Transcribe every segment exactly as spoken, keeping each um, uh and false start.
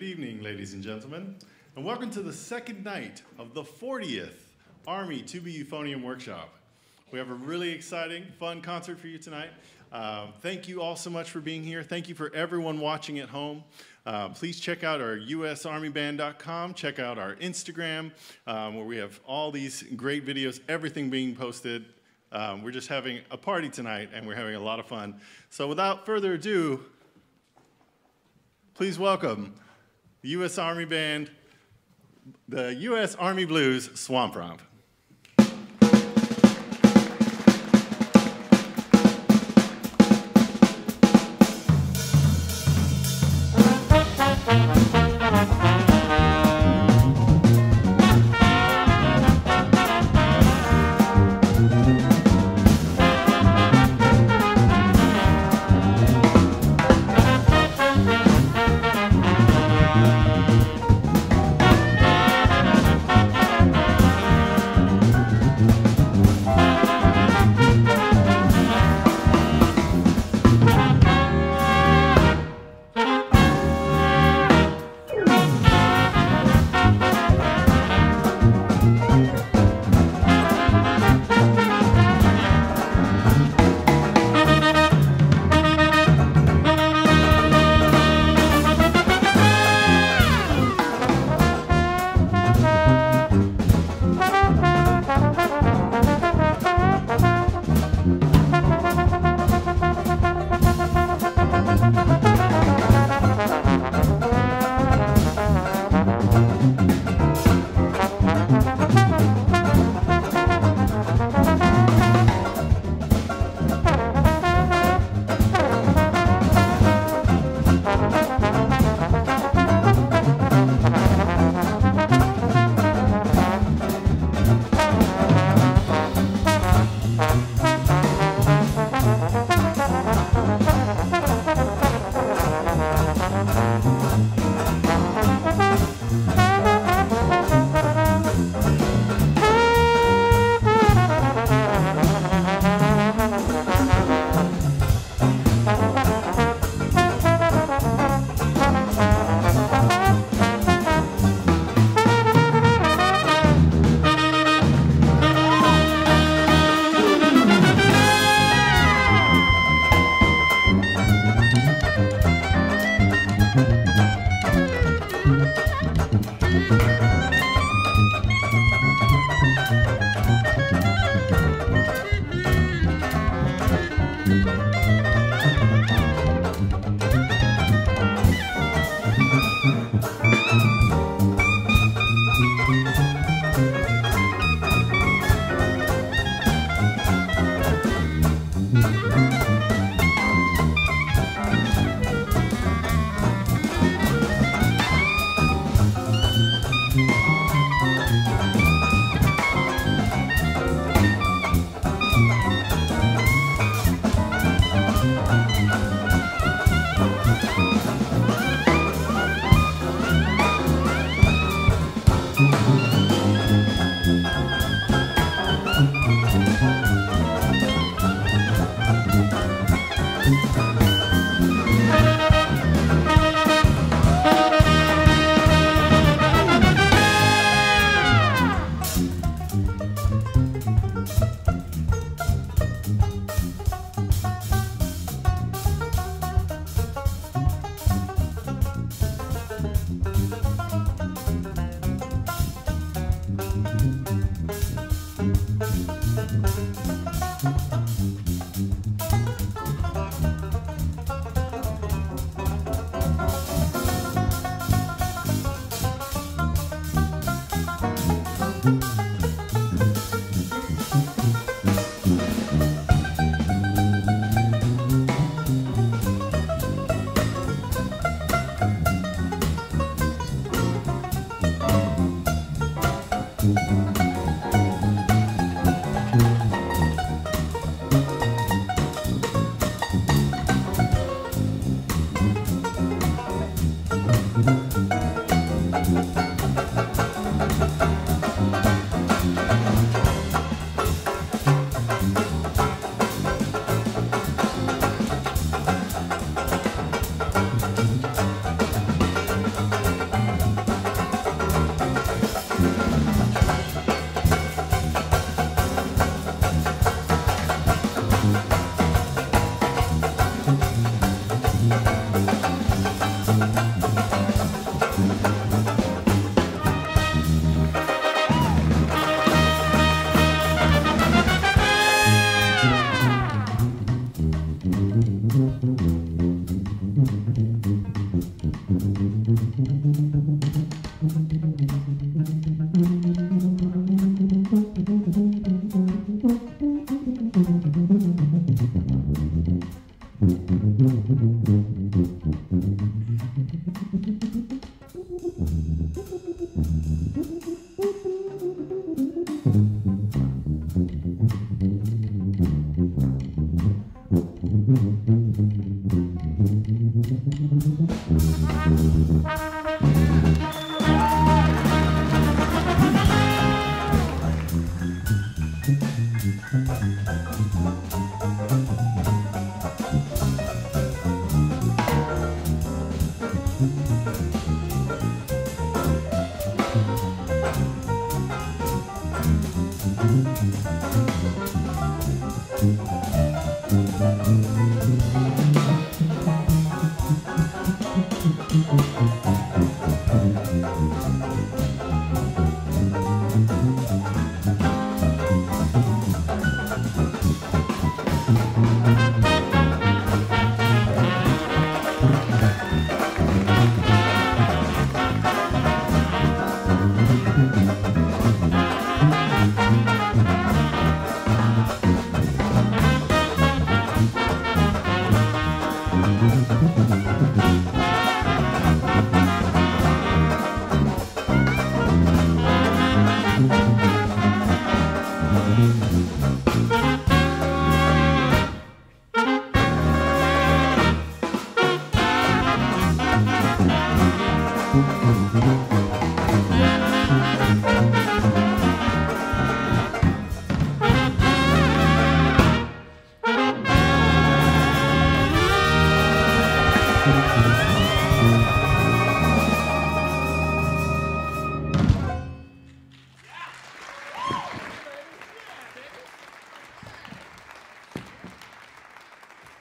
Good evening, ladies and gentlemen, and welcome to the second night of the fortieth Army Tuba-Euphonium Workshop. We have a really exciting, fun concert for you tonight. Uh, thank you all so much for being here. Thank you for everyone watching at home. Uh, please check out our U S Army Band dot com. Check out our Instagram, um, where we have all these great videos, everything being posted. Um, we're just having a party tonight, and we're having a lot of fun. So without further ado, please welcome the U S. Army Band, the U S. Army Blues Swamp Romp.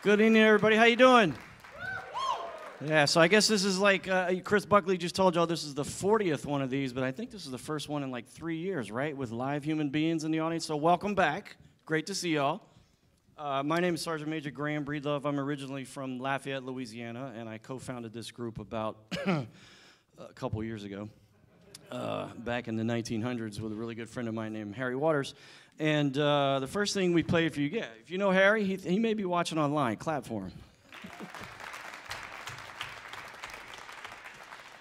Good evening, everybody. How you doing? Yeah, so I guess this is like, uh, Chris Buckley just told y'all this is the fortieth one of these, but I think this is the first one in like three years, right, with live human beings in the audience. So welcome back. Great to see y'all. Uh, my name is Sergeant Major Graham Breedlove. I'm originally from Lafayette, Louisiana, and I co-founded this group about a couple years ago, uh, back in the nineteen hundreds with a really good friend of mine named Harry Waters. And uh, the first thing we play for you, yeah, if you know Harry, he, he may be watching online. Clap for him.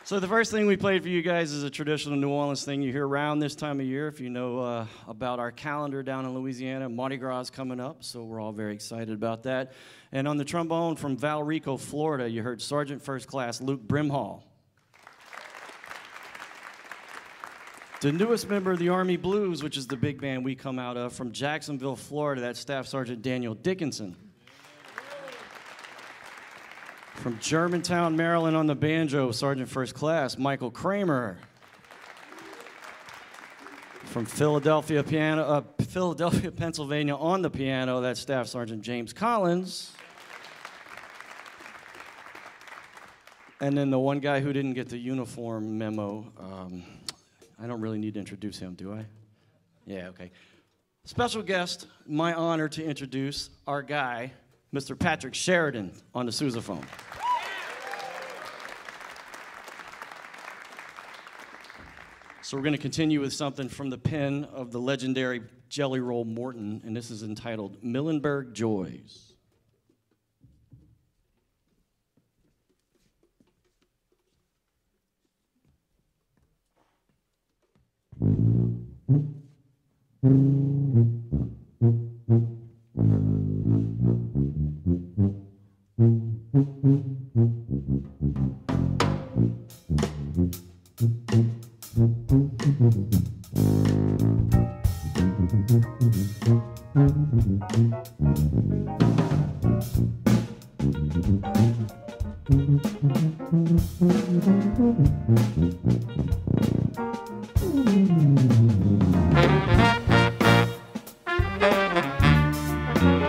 So the first thing we played for you guys is a traditional New Orleans thing you hear around this time of year. If you know uh, about our calendar down in Louisiana, Mardi Gras is coming up, so we're all very excited about that. And on the trombone from Valrico, Florida, you heard Sergeant First Class Luke Brimhall. The newest member of the Army Blues, which is the big band we come out of, from Jacksonville, Florida, that's Staff Sergeant Daniel Dickinson. From Germantown, Maryland, on the banjo, Sergeant First Class Michael Kramer. From Philadelphia, piano, uh, Philadelphia, Pennsylvania, on the piano, that's Staff Sergeant James Collins. And then the one guy who didn't get the uniform memo, um, I don't really need to introduce him, do I? Yeah, okay. Special guest, my honor to introduce our guy, Mister Patrick Sheridan on the sousaphone. So we're gonna continue with something from the pen of the legendary Jelly Roll Morton, and this is entitled Millenburg Joys. Thank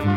you.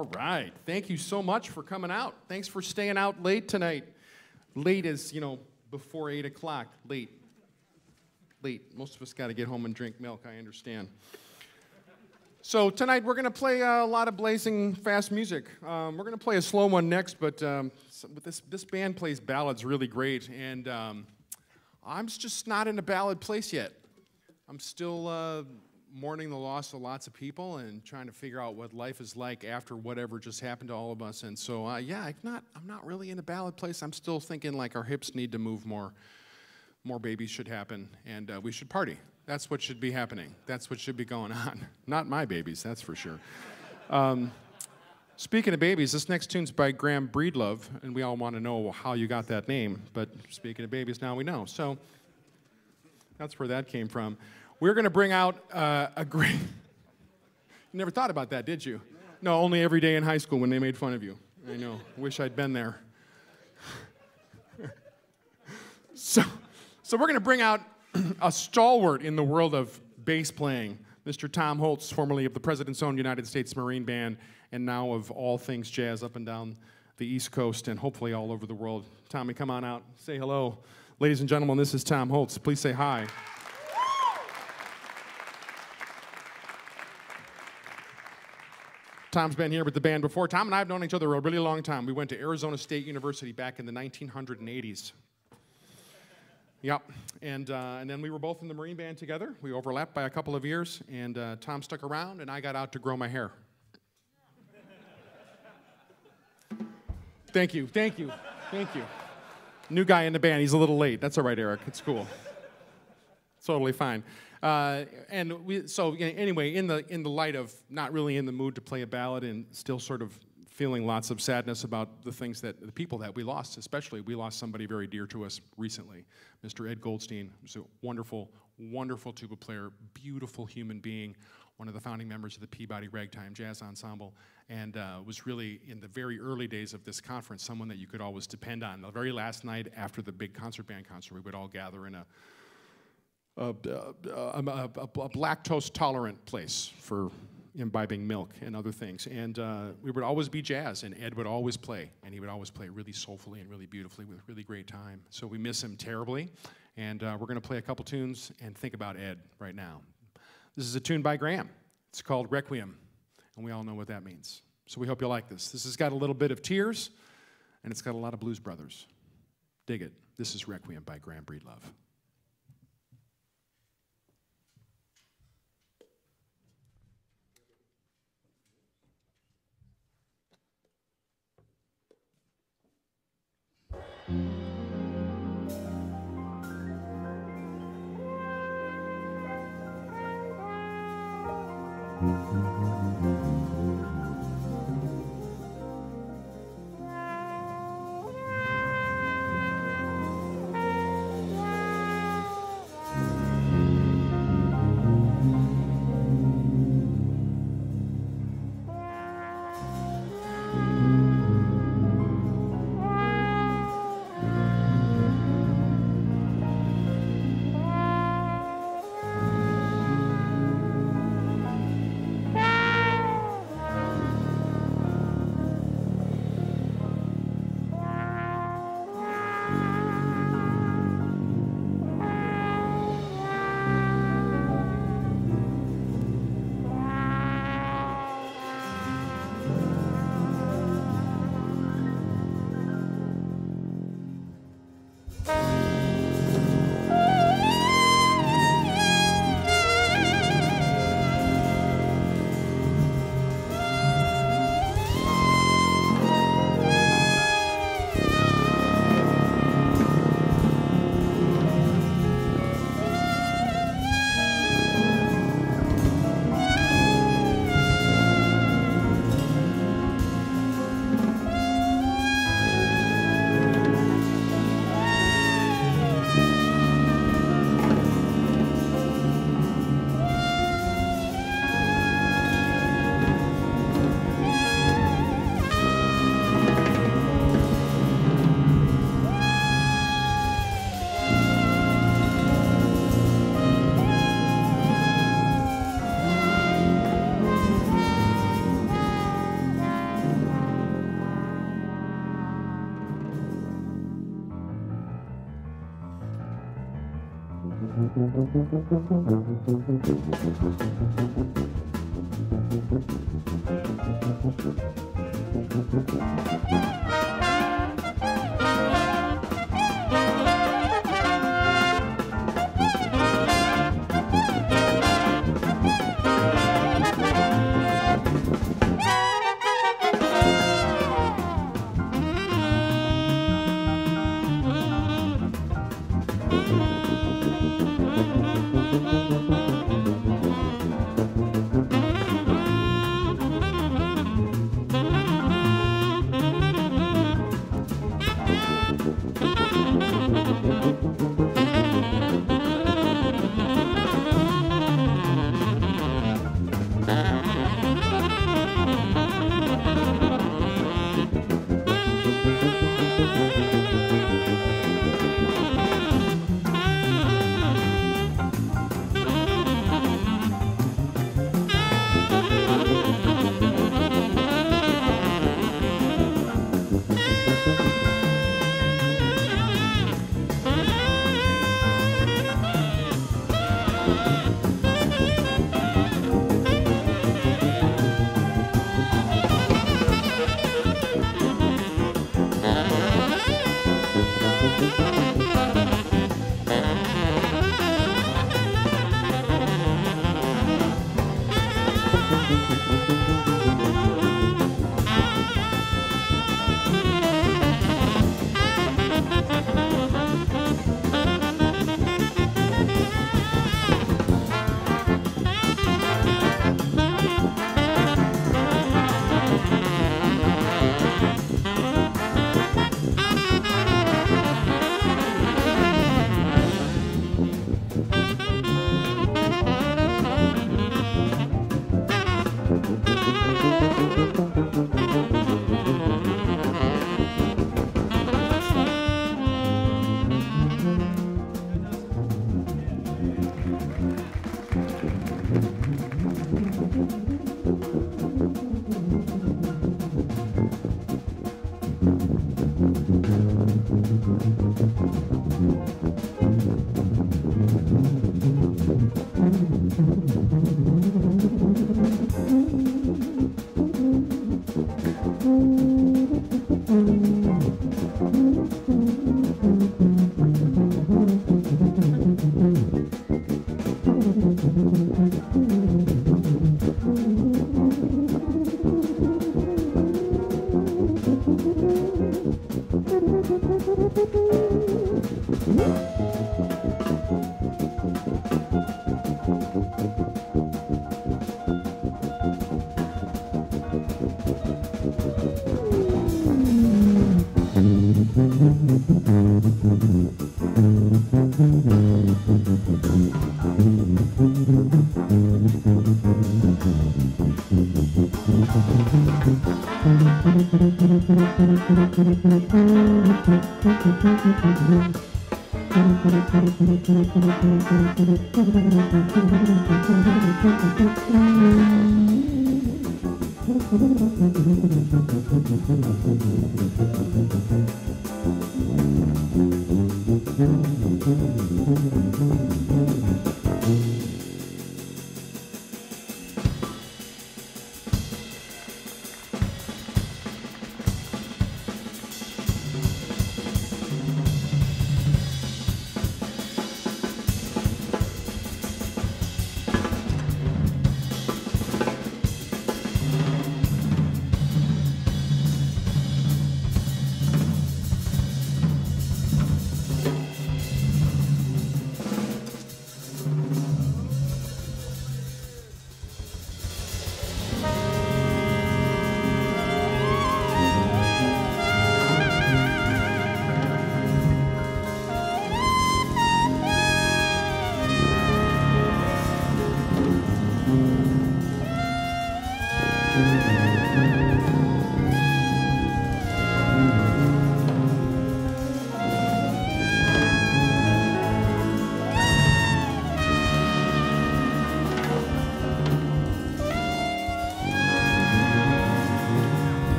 All right. Thank you so much for coming out. Thanks for staying out late tonight. Late is, you know, before eight o'clock. Late. Late. Most of us got to get home and drink milk, I understand. So tonight we're going to play a lot of blazing fast music. Um, we're going to play a slow one next, but um, this, this band plays ballads really great, and um, I'm just not in a ballad place yet. I'm still uh, mourning the loss of lots of people and trying to figure out what life is like after whatever just happened to all of us, and so uh, yeah, I'm not, I'm not really in a ballad place. I'm still thinking like our hips need to move more. More babies should happen, and uh, we should party. That's what should be happening. That's what should be going on. Not my babies, that's for sure. Um, speaking of babies, this next tune's by Graham Breedlove, and we all want to know how you got that name, but speaking of babies, now we know. So that's where that came from. We're going to bring out uh, a great... You never thought about that, did you? No, only every day in high school when they made fun of you. I know. Wish I'd been there. so, so we're going to bring out a stalwart in the world of bass playing, Mister Tom Holtz, formerly of the President's Own United States Marine Band, and now of all things jazz up and down the East Coast and hopefully all over the world. Tommy, come on out, say hello. Ladies and gentlemen, this is Tom Holtz. Please say hi. Tom's been here with the band before. Tom and I have known each other a really long time. We went to Arizona State University back in the nineteen eighties. Yep, and, uh, and then we were both in the Marine Band together. We overlapped by a couple of years, and uh, Tom stuck around, and I got out to grow my hair. Thank you, thank you, thank you. New guy in the band, he's a little late. That's all right, Eric, it's cool. It's totally fine. Uh, and we, so anyway, in the, in the light of not really in the mood to play a ballad and still sort of feeling lots of sadness about the things that, the people that we lost, especially we lost somebody very dear to us recently, Mister Ed Goldstein, who's a wonderful, wonderful tuba player, beautiful human being, one of the founding members of the Peabody Ragtime Jazz Ensemble, and uh, was really, in the very early days of this conference, someone that you could always depend on. The very last night after the big concert band concert, we would all gather in a, a, a, a, a lactose-tolerant place for imbibing milk and other things, and uh, we would always be jazz, and Ed would always play, and he would always play really soulfully and really beautifully with really great time. So we miss him terribly, and uh, we're going to play a couple tunes and think about Ed right now. This is a tune by Graham. It's called Requiem, and we all know what that means. So we hope you like this. This has got a little bit of tears, and it's got a lot of Blues Brothers. Dig it. This is Requiem by Graham Breedlove. Yeah.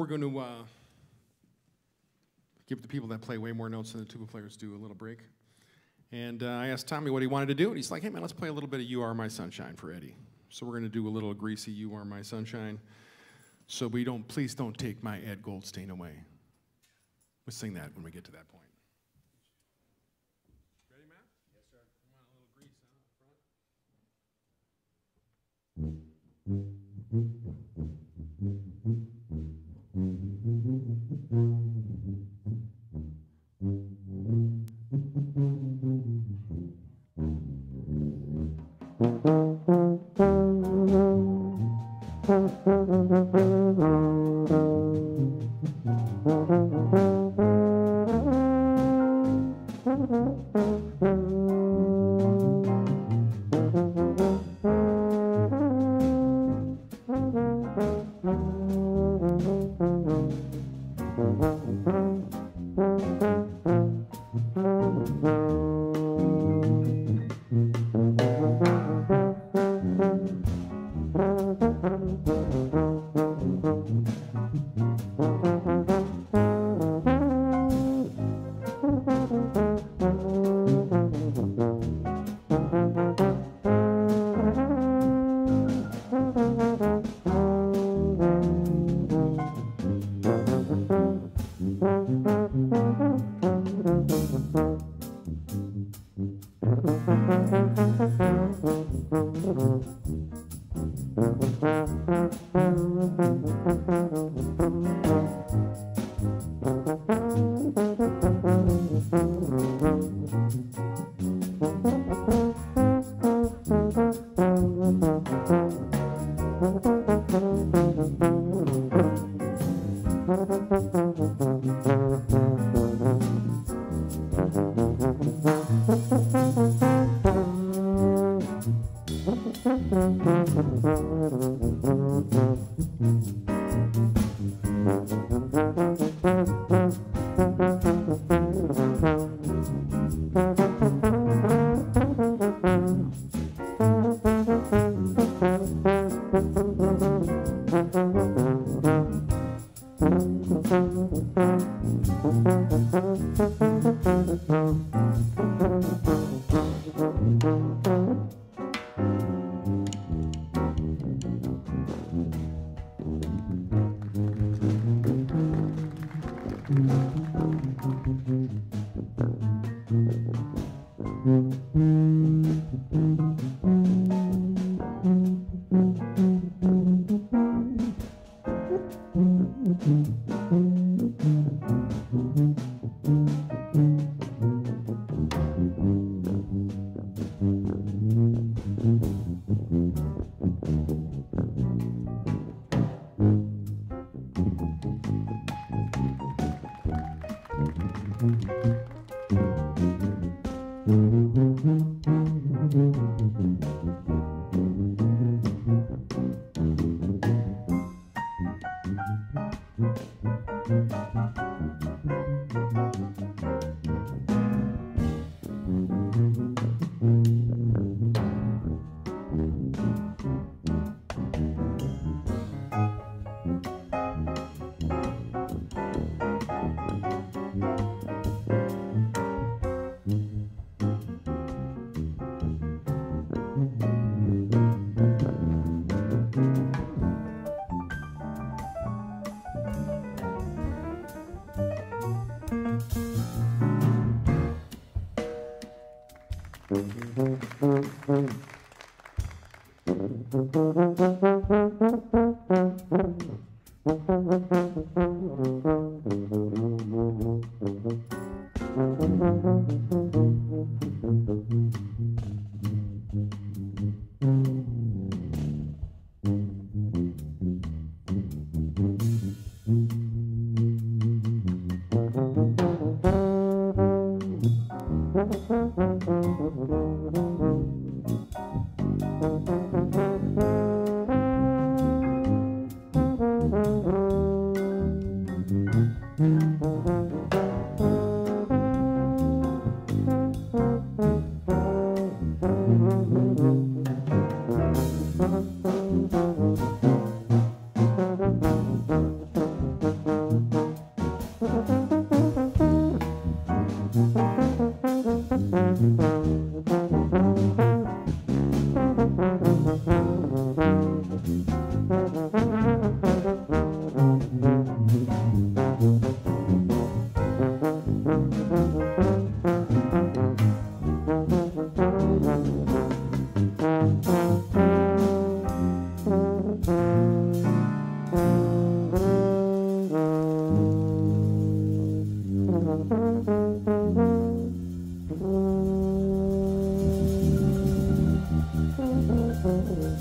We're going to uh, give the people that play way more notes than the tuba players do a little break. And uh, I asked Tommy what he wanted to do, and he's like, hey man, let's play a little bit of You Are My Sunshine for Eddie. So we're going to do a little greasy You Are My Sunshine. So we don't, please don't take my Ed Goldstein away. We'll sing that when we get to that point. Ready, Matt? Yes, sir. You want a little grease on the front? Thank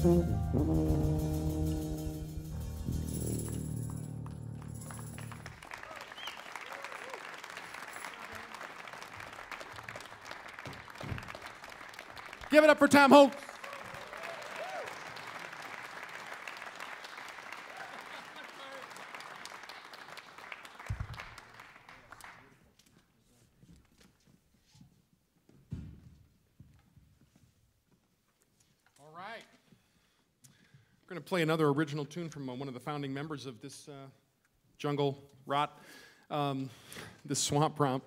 Give it up for Tom Holtz. All right. We're going to play another original tune from uh, one of the founding members of this uh, jungle rot, um, this swamp romp.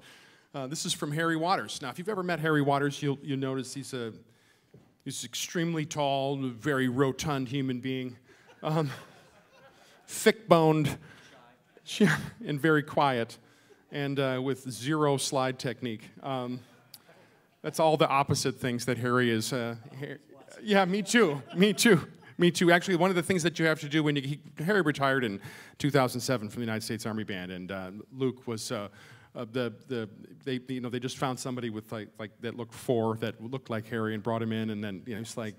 Uh, this is from Harry Waters. Now, if you've ever met Harry Waters, you'll, you'll notice he's a... He's extremely tall, very rotund human being, um, thick-boned, and very quiet, and uh, with zero slide technique. Um, that's all the opposite things that Harry is. Uh, Harry, yeah, me too, me too, me too. Actually, one of the things that you have to do when you... He, Harry retired in two thousand seven from the United States Army Band, and uh, Luke was... Uh, Uh, the the they you know they just found somebody with like like that looked four that looked like Harry and brought him in, and then you know he's like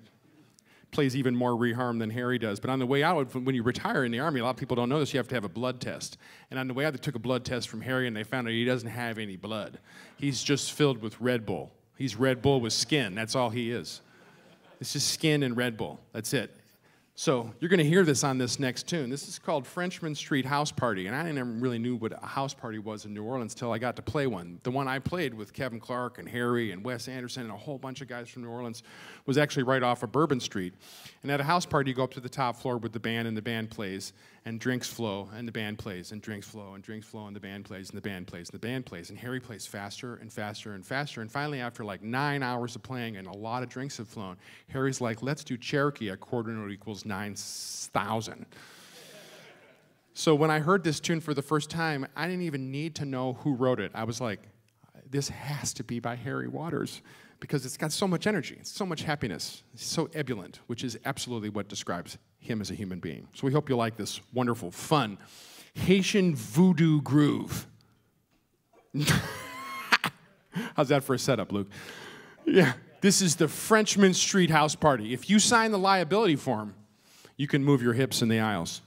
plays even more reharm than Harry does. But on the way out, when you retire in the Army, a lot of people don't know this, you have to have a blood test. And on the way out, they took a blood test from Harry, and they found out he doesn't have any blood. He's just filled with Red Bull. He's Red Bull with skin. That's all he is. It's just skin and Red Bull. That's it. So you're going to hear this on this next tune. This is called Frenchman Street House Party, and I never really knew what a house party was in New Orleans until I got to play one. The one I played with Kevin Clark and Harry and Wes Anderson and a whole bunch of guys from New Orleans was actually right off of Bourbon Street. And at a house party, you go up to the top floor with the band, and the band plays, and drinks flow, and the band plays, and drinks flow, and drinks flow, and the band plays, and the band plays, and the band plays. And Harry plays faster and faster and faster, and finally after like nine hours of playing and a lot of drinks have flown, Harry's like, let's do Cherokee at quarter note equals nine thousand. So when I heard this tune for the first time, I didn't even need to know who wrote it. I was like, this has to be by Harry Waters, because it's got so much energy, so much happiness, so ebullient, which is absolutely what describes him as a human being. So we hope you like this wonderful, fun Haitian voodoo groove. How's that for a setup, Luke? Yeah. This is the Frenchman Street House Party. If you sign the liability form, you can move your hips in the aisles.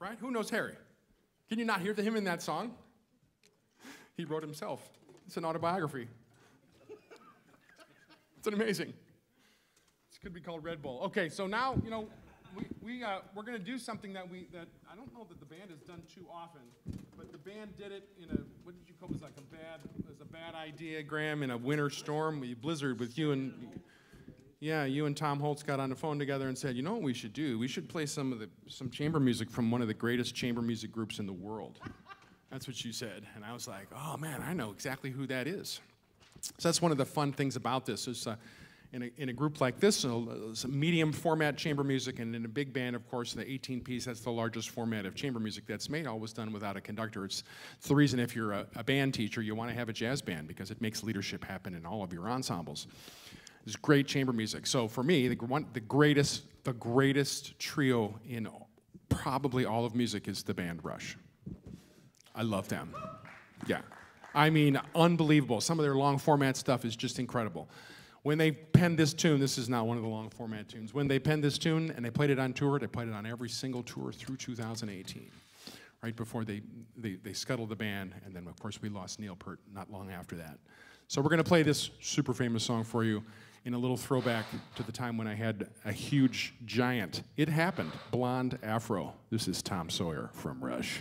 Right? Who knows Harry? Can you not hear him in that song? He wrote himself. It's an autobiography. It's an amazing. This could be called Red Bull. Okay, so now, you know, we, we, uh, we're going to do something that we, that I don't know that the band has done too often, but the band did it in a, what did you call it, like a bad, it was a bad idea, Graham, in a winter storm, we blizzard with you and... Yeah, you and Tom Holtz got on the phone together and said, you know what we should do? We should play some of the some chamber music from one of the greatest chamber music groups in the world. That's what you said. And I was like, oh man, I know exactly who that is. So that's one of the fun things about this is, uh, in a, in a group like this, so medium format chamber music, and in a big band, of course, the eighteen piece, that's the largest format of chamber music that's made, always done without a conductor. It's, it's the reason if you're a, a band teacher, you want to have a jazz band, because it makes leadership happen in all of your ensembles. It's great chamber music. So for me, the, one, the, greatest, the greatest trio in probably all of music is the band Rush. I love them. Yeah. I mean, unbelievable. Some of their long format stuff is just incredible. When they penned this tune, this is not one of the long format tunes. When they penned this tune and they played it on tour, they played it on every single tour through two thousand eighteen, right before they, they, they scuttled the band. And then, of course, we lost Neil Peart not long after that. So we're going to play this super famous song for you in a little throwback to the time when I had a huge giant. It happened. Blonde afro. This is Tom Sawyer from Rush.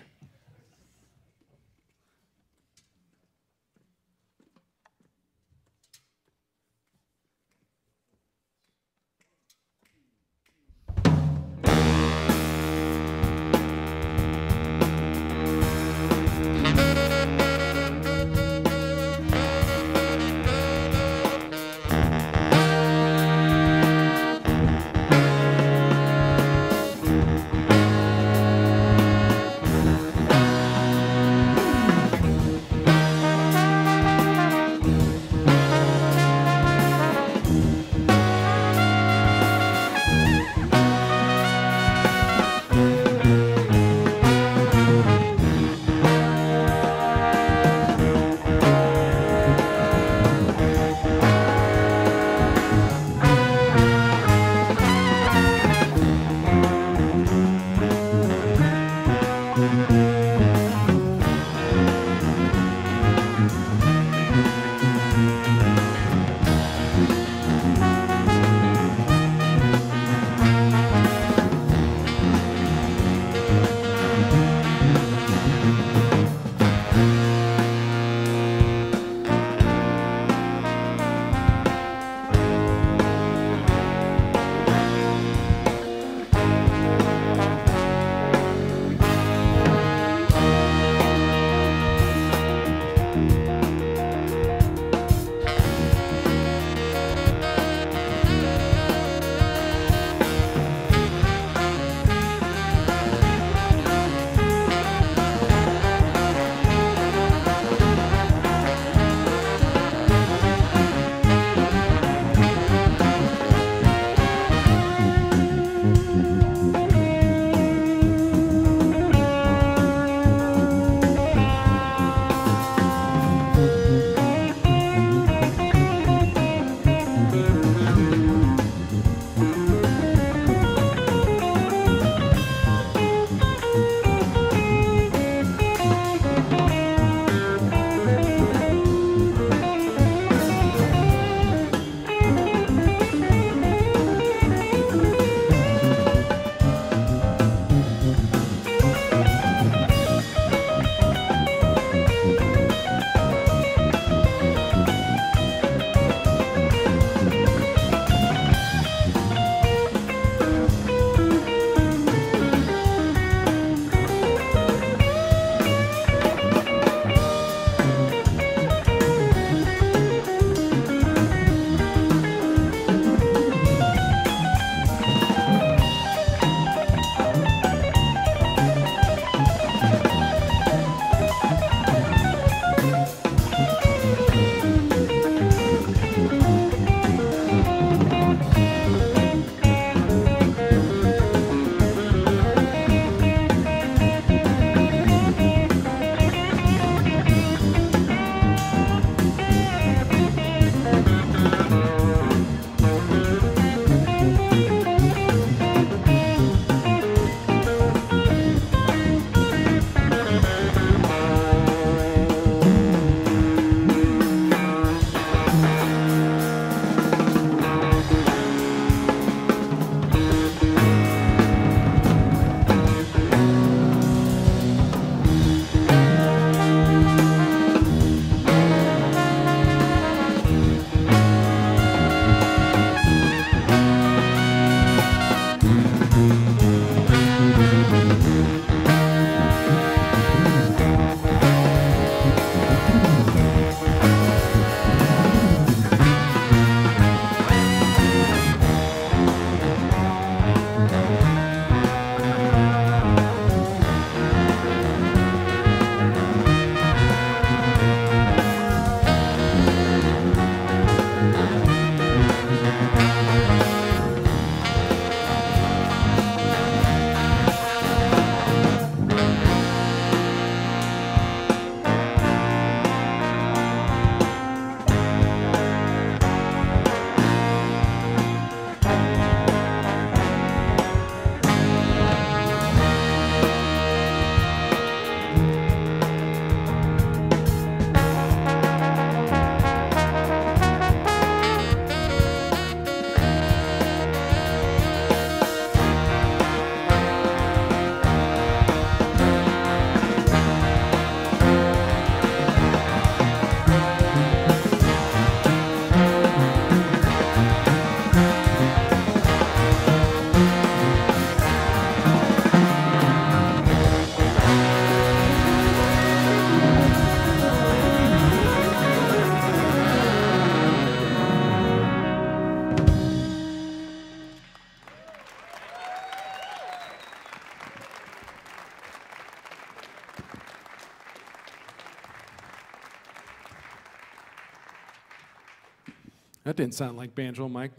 That didn't sound like banjo, Mike.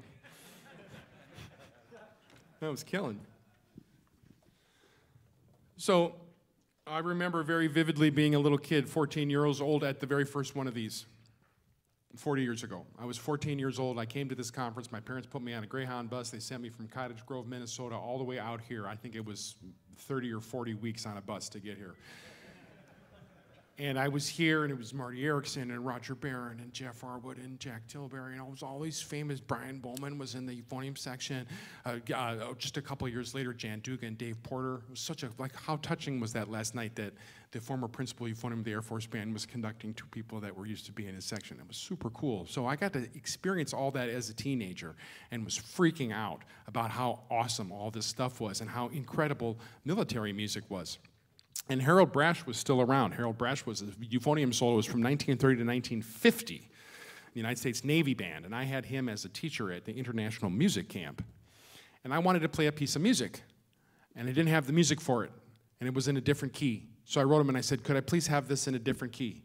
That was killing me. So I remember very vividly being a little kid, fourteen years old, at the very first one of these, forty years ago. I was fourteen years old. I came to this conference. My parents put me on a Greyhound bus. They sent me from Cottage Grove, Minnesota, all the way out here. I think it was thirty or forty weeks on a bus to get here. And I was here, and it was Marty Erickson and Roger Barron and Jeff Arwood and Jack Tilbury, and it was all these famous. Brian Bowman was in the euphonium section. Uh, uh, just a couple of years later, Jan Dugan and Dave Porter. It was such a, like, how touching was that last night that the former principal euphonium of the Air Force Band was conducting two people that were used to be in his section. It was super cool. So I got to experience all that as a teenager and was freaking out about how awesome all this stuff was and how incredible military music was. And Harold Brash was still around. Harold Brash was a euphonium soloist from nineteen thirty to nineteen fifty, the United States Navy Band, and I had him as a teacher at the International Music Camp. And I wanted to play a piece of music, and I didn't have the music for it, and it was in a different key. So I wrote him and I said, could I please have this in a different key?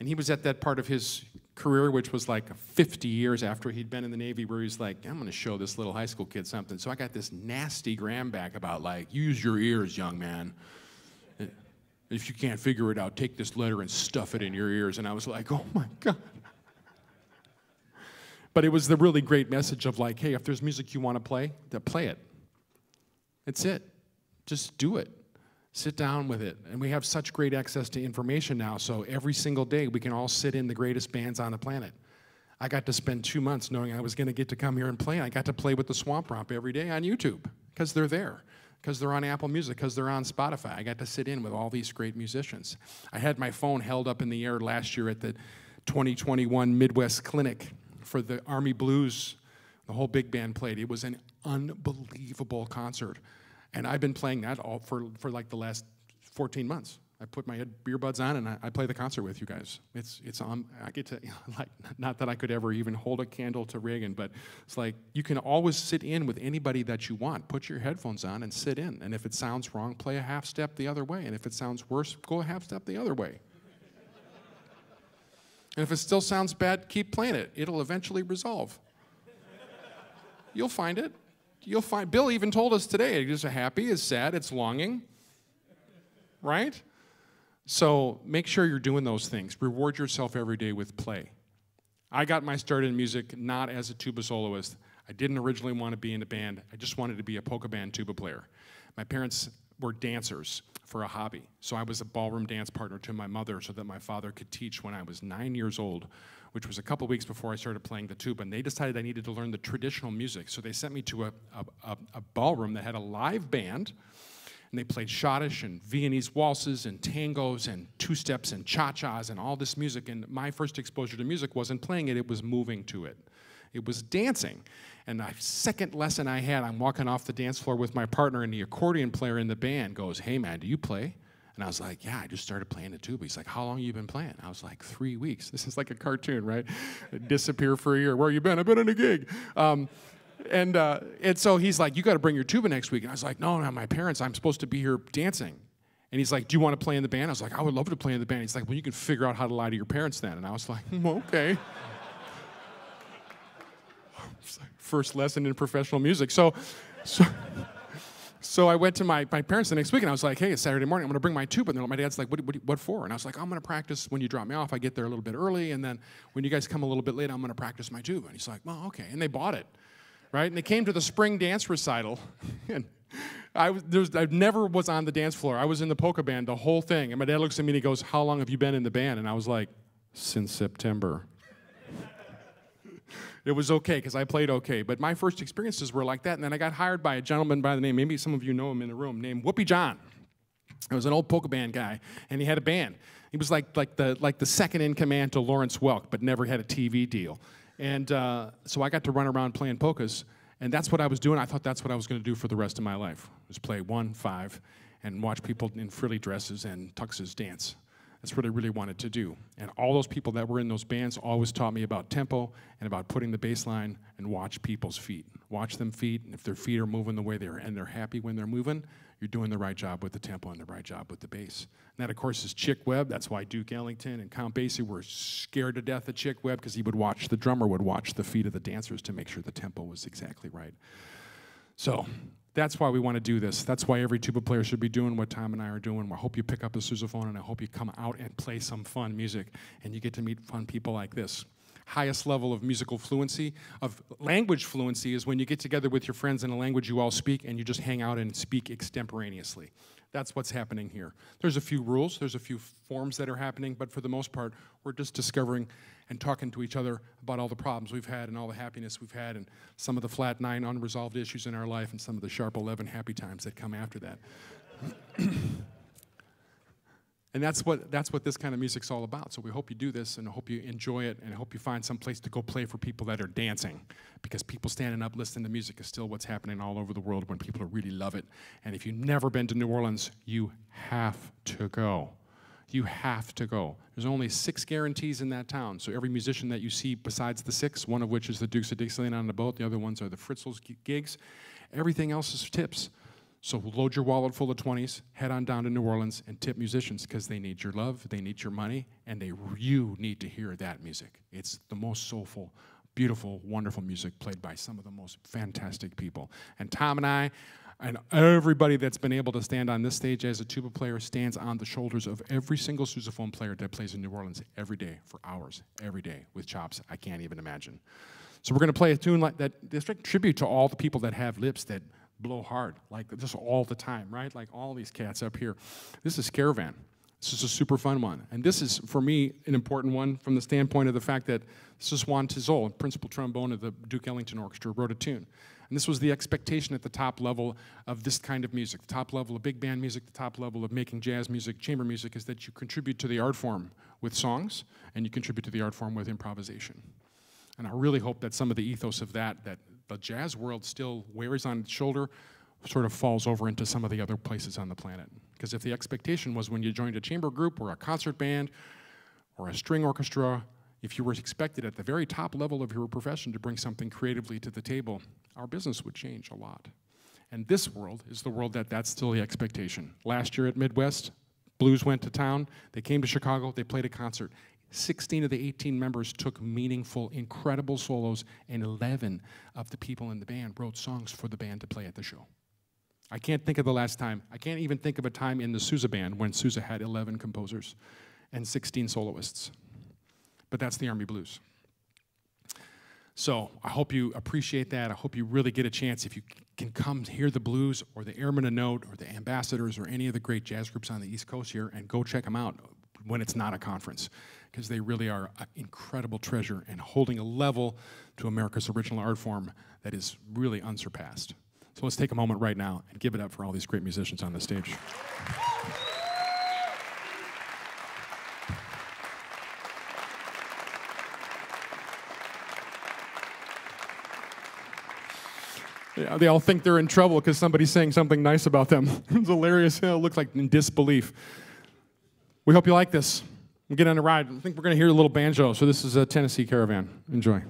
And he was at that part of his career, which was like fifty years after he'd been in the Navy, where he's like, I'm gonna show this little high school kid something. So I got this nasty gram back about, like, use your ears, young man. If you can't figure it out, take this letter and stuff it in your ears. And I was like, oh my God. But it was the really great message of, like, hey, if there's music you want to play, then play it. That's it. Just do it. Sit down with it. And we have such great access to information now, so every single day we can all sit in the greatest bands on the planet. I got to spend two months knowing I was going to get to come here and play. I got to play with the Swamp Romp every day on YouTube because they're there. Because they're on Apple Music, because they're on Spotify. I got to sit in with all these great musicians. I had my phone held up in the air last year at the twenty twenty-one Midwest Clinic for the Army Blues. The whole big band played. It was an unbelievable concert. And I've been playing that all for, for like the last fourteen months. I put my earbuds on and I, I play the concert with you guys. It's, it's on, I get to, like, not that I could ever even hold a candle to Reagan, but it's like, you can always sit in with anybody that you want. Put your headphones on and sit in. And if it sounds wrong, play a half step the other way. And if it sounds worse, go a half step the other way. And if it still sounds bad, keep playing it. It'll eventually resolve. You'll find it. You'll find, Bill even told us today, it's happy, it's sad, it's longing, right? So make sure you're doing those things. Reward yourself every day with play. I got my start in music not as a tuba soloist. I didn't originally want to be in a band. I just wanted to be a polka band tuba player. My parents were dancers for a hobby. So I was a ballroom dance partner to my mother so that my father could teach when I was nine years old, which was a couple weeks before I started playing the tuba. And they decided I needed to learn the traditional music. So they sent me to a, a, a ballroom that had a live band. And they played schottische and Viennese waltzes and tangos and two-steps and cha-chas and all this music. And my first exposure to music wasn't playing it, it was moving to it. It was dancing. And the second lesson I had, I'm walking off the dance floor with my partner, and the accordion player in the band goes, hey man, do you play? And I was like, yeah, I just started playing the tuba. He's like, how long have you been playing? I was like, three weeks. This is like a cartoon, right? Disappear for a year. Where you been? I've been on a gig. Um, And, uh, and so he's like, you got to bring your tuba next week. And I was like, no, no, my parents, I'm supposed to be here dancing. And he's like, do you want to play in the band? I was like, I would love to play in the band. He's like, well, you can figure out how to lie to your parents then. And I was like, okay. First lesson in professional music. So, so, so I went to my, my parents the next week, and I was like, hey, it's Saturday morning. I'm going to bring my tuba. And my dad's like, what, what, what for? And I was like, I'm going to practice when you drop me off. I get there a little bit early. And then when you guys come a little bit late, I'm going to practice my tuba. And he's like, well, okay. And they bought it. Right? And they came to the spring dance recital, and I, was, there was, I never was on the dance floor. I was in the polka band, the whole thing. And my dad looks at me and he goes, how long have you been in the band? And I was like, since September. It was okay, because I played okay. But my first experiences were like that, and then I got hired by a gentleman by the name, maybe some of you know him in the room, named Whoopie John. It was an old polka band guy, and he had a band. He was like, like, the, like the second in command to Lawrence Welk, but never had a T V deal. And uh, so I got to run around playing polkas, and that's what I was doing. I thought that's what I was going to do for the rest of my life, was play one, five, and watch people in frilly dresses and tuxes dance. That's what I really wanted to do. And all those people that were in those bands always taught me about tempo and about putting the bass line and watch people's feet. Watch them feet, and if their feet are moving the way they are and they're happy when they're moving, you're doing the right job with the tempo and the right job with the bass. And that, of course, is Chick Webb. That's why Duke Ellington and Count Basie were scared to death of Chick Webb, because he would watch, the drummer would watch the feet of the dancers to make sure the tempo was exactly right. So that's why we want to do this. That's why every tuba player should be doing what Tom and I are doing. I hope you pick up the sousaphone, and I hope you come out and play some fun music, and you get to meet fun people like this. Highest level of musical fluency, of language fluency, is when you get together with your friends in a language you all speak, and you just hang out and speak extemporaneously. That's what's happening here. There's a few rules, there's a few forms that are happening, but for the most part, we're just discovering and talking to each other about all the problems we've had and all the happiness we've had and some of the flat nine unresolved issues in our life and some of the sharp eleven happy times that come after that. And that's what, that's what this kind of music's all about. So we hope you do this, and I hope you enjoy it, and I hope you find some place to go play for people that are dancing, because people standing up listening to music is still what's happening all over the world when people really love it. And if you've never been to New Orleans, you have to go. You have to go. There's only six guarantees in that town, so every musician that you see besides the six, one of which is the Dukes of Dixieland on the boat, the other ones are the Fritzels gigs, everything else is tips. So load your wallet full of twenties, head on down to New Orleans, and tip musicians, because they need your love, they need your money, and they you need to hear that music. It's the most soulful, beautiful, wonderful music played by some of the most fantastic people. And Tom and I, and everybody that's been able to stand on this stage as a tuba player, stands on the shoulders of every single sousaphone player that plays in New Orleans every day for hours, every day, with chops I can't even imagine. So we're going to play a tune like that, this tribute to all the people that have lips that blow hard, like just all the time, right? Like all these cats up here. This is Caravan. This is a super fun one. And this is, for me, an important one from the standpoint of the fact that this is Juan Tizol, principal trombone of the Duke Ellington Orchestra, wrote a tune. And this was the expectation at the top level of this kind of music, the top level of big band music, the top level of making jazz music, chamber music, is that you contribute to the art form with songs, and you contribute to the art form with improvisation. And I really hope that some of the ethos of that, that the jazz world still wears on its shoulder, sort of falls over into some of the other places on the planet. Because if the expectation was when you joined a chamber group or a concert band or a string orchestra, if you were expected at the very top level of your profession to bring something creatively to the table, our business would change a lot. And this world is the world that that's still the expectation. Last year at Midwest, Blues went to town. They came to Chicago. They played a concert. sixteen of the eighteen members took meaningful, incredible solos, and eleven of the people in the band wrote songs for the band to play at the show. I can't think of the last time. I can't even think of a time in the Sousa band when Sousa had eleven composers and sixteen soloists. But that's the Army Blues. So I hope you appreciate that. I hope you really get a chance, if you can, come hear the Blues or the Airmen of Note or the Ambassadors or any of the great jazz groups on the East Coast here, and go check them out when it's not a conference, because they really are an incredible treasure and holding a level to America's original art form that is really unsurpassed. So let's take a moment right now and give it up for all these great musicians on the stage. Yeah, they all think they're in trouble because somebody's saying something nice about them. It's hilarious. It looks like in disbelief. We hope you like this. We'll get on a ride. I think we're going to hear a little banjo. So this is a Tennessee Caravan. Enjoy.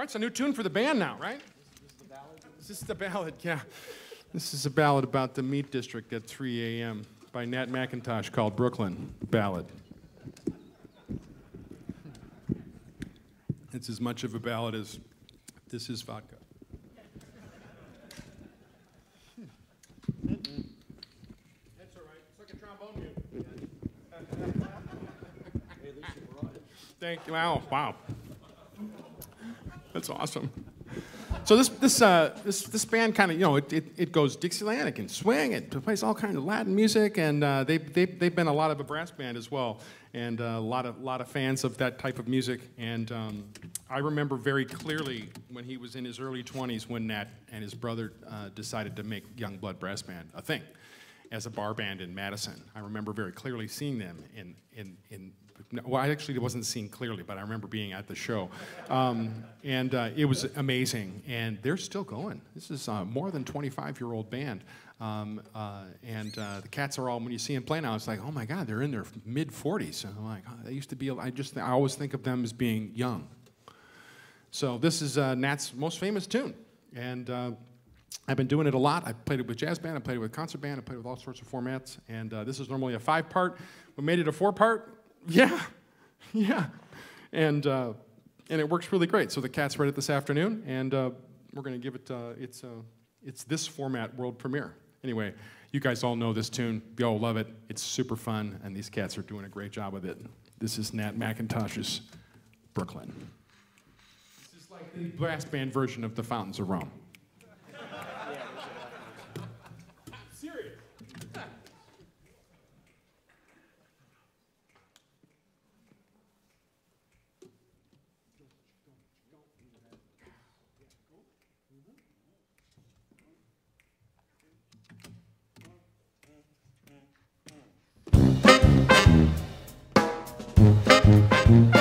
It's a new tune for the band now, right? This is the ballad. This is the ballad, yeah. This is a ballad about the meat district at three A M by Nat McIntosh called Brooklyn Ballad. It's as much of a ballad as this is vodka. That's all right. It's like a trombone music. Hey, at least you brought it. Thank you. Wow. Wow. That's awesome. So this this uh, this this band kind of, you know, it, it it goes Dixieland, it can swing, it plays all kinds of Latin music, and uh, they they they've been a lot of a brass band as well, and a lot of lot of fans of that type of music. And um, I remember very clearly when he was in his early twenties when Nat and his brother uh, decided to make Young Blood Brass Band a thing, as a bar band in Madison. I remember very clearly seeing them in in in. Well, I actually wasn't seen clearly, but I remember being at the show. Um, and uh, it was amazing. And they're still going. This is a more than twenty-five-year-old band. Um, uh, and uh, the cats are all, when you see them play now, it's like, oh, my God, they're in their mid forties. And I'm like, oh, they used to be, I just, I always think of them as being young. So this is uh, Nat's most famous tune. And uh, I've been doing it a lot. I played it with jazz band. I played it with concert band. I played it with all sorts of formats. And uh, this is normally a five-part. We made it a four-part. Yeah, yeah, and uh, and it works really great. So the cats read it this afternoon, and uh, we're going to give it uh, its uh, it's this format world premiere. Anyway, you guys all know this tune. You all love it. It's super fun, and these cats are doing a great job with it. This is Nat McIntosh's Brooklyn. This is like the brass band version of the Fountains of Rome. Mm-hmm.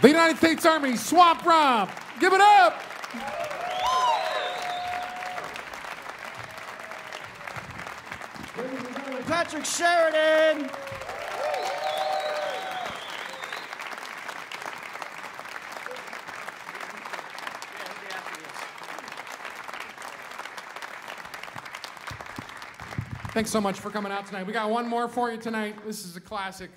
The United States Army Swamp Romp. Give it up! Patrick Sheridan. Thanks so much for coming out tonight. We got one more for you tonight. This is a classic.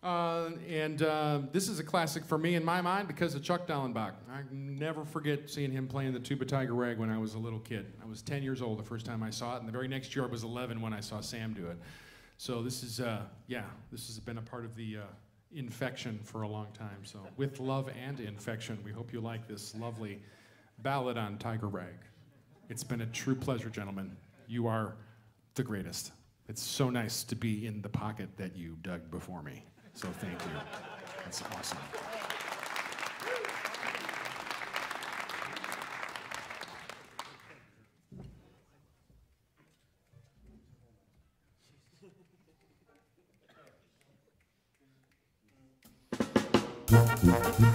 Uh, and uh, this is a classic for me in my mind because of Chuck Dallenbach. I never forget seeing him playing the tuba Tiger Rag when I was a little kid. I was ten years old the first time I saw it, and the very next year I was eleven when I saw Sam do it. So this is, uh, yeah, this has been a part of the uh, infection for a long time. So with love and infection, we hope you like this lovely ballad on Tiger Rag. It's been a true pleasure, gentlemen. You are the greatest. It's so nice to be in the pocket that you dug before me. So thank you. That's awesome. Thank you.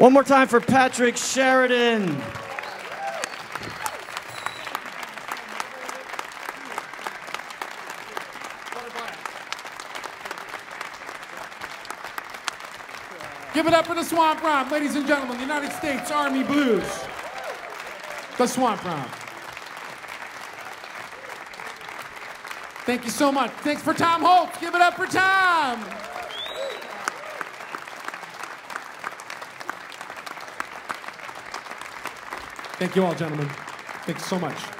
One more time for Patrick Sheridan. Give it up for the Swamp Romp, ladies and gentlemen, the United States Army Blues. The Swamp Romp. Thank you so much. Thanks for Tom Holtz. Give it up for Tom. Thank you all, gentlemen. Thanks so much.